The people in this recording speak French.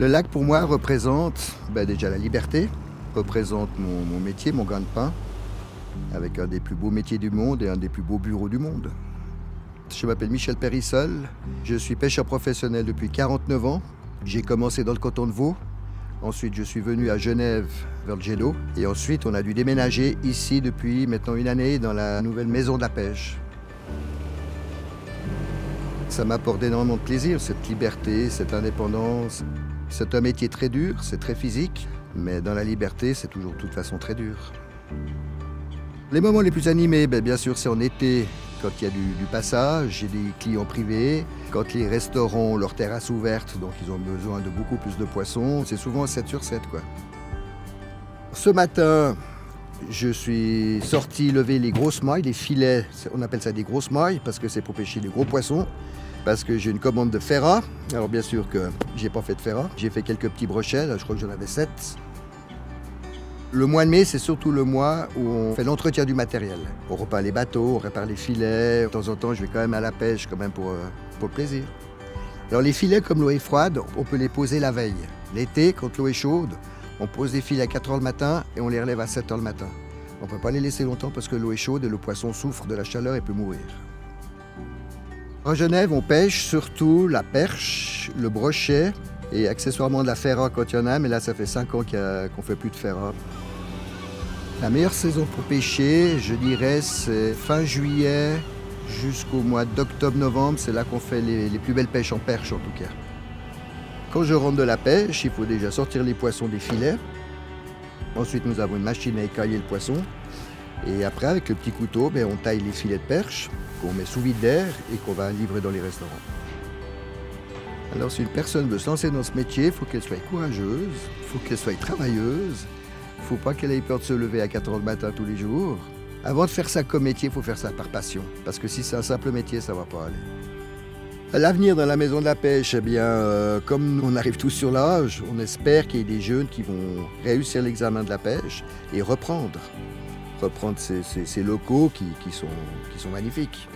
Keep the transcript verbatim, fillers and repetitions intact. Le lac, pour moi, représente ben déjà la liberté, représente mon, mon métier, mon grain de pain, avec un des plus beaux métiers du monde et un des plus beaux bureaux du monde. Je m'appelle Michel Périssol, je suis pêcheur professionnel depuis quarante-neuf ans. J'ai commencé dans le canton de Vaud, ensuite je suis venu à Genève vers le jet d'eau, et ensuite on a dû déménager ici depuis maintenant une année dans la nouvelle Maison de la Pêche. Ça m'apporte énormément de plaisir, cette liberté, cette indépendance. C'est un métier très dur, c'est très physique, mais dans la liberté, c'est toujours de toute façon très dur. Les moments les plus animés, ben bien sûr, c'est en été, quand il y a du, du passage, j'ai des clients privés, quand les restaurants ont leurs terrasses ouvertes, donc ils ont besoin de beaucoup plus de poissons, c'est souvent sept sur sept, quoi. Ce matin, je suis sorti lever les grosses mailles, les filets, on appelle ça des grosses mailles, parce que c'est pour pêcher des gros poissons. Parce que j'ai une commande de ferra. Alors bien sûr que j'ai pas fait de ferra. J'ai fait quelques petits brochets, je crois que j'en avais sept. Le mois de mai, c'est surtout le mois où on fait l'entretien du matériel. On repart les bateaux, on répare les filets. De temps en temps, je vais quand même à la pêche quand même pour, pour le plaisir. Alors les filets, comme l'eau est froide, on peut les poser la veille. L'été, quand l'eau est chaude, on pose les filets à quatre heures le matin et on les relève à sept heures le matin. On ne peut pas les laisser longtemps parce que l'eau est chaude et le poisson souffre de la chaleur et peut mourir. En Genève, on pêche surtout la perche, le brochet et accessoirement de la ferra quand il y en a, mais là ça fait cinq ans qu'on ne fait plus de ferra. La meilleure saison pour pêcher, je dirais, c'est fin juillet jusqu'au mois d'octobre-novembre, c'est là qu'on fait les, les plus belles pêches en perche en tout cas. Quand je rentre de la pêche, il faut déjà sortir les poissons des filets. Ensuite, nous avons une machine à écailler le poisson. Et après, avec le petit couteau, ben, on taille les filets de perche, qu'on met sous vide d'air et qu'on va livrer dans les restaurants. Alors, si une personne veut se lancer dans ce métier, il faut qu'elle soit courageuse, il faut qu'elle soit travailleuse, il ne faut pas qu'elle ait peur de se lever à quatre heures le matin tous les jours. Avant de faire ça comme métier, il faut faire ça par passion, parce que si c'est un simple métier, ça ne va pas aller. L'avenir dans la Maison de la Pêche, eh bien, euh, comme on arrive tous sur l'âge, on espère qu'il y ait des jeunes qui vont réussir l'examen de la pêche et reprendre. reprendre ces, ces, ces locaux qui, qui, sont, qui sont magnifiques.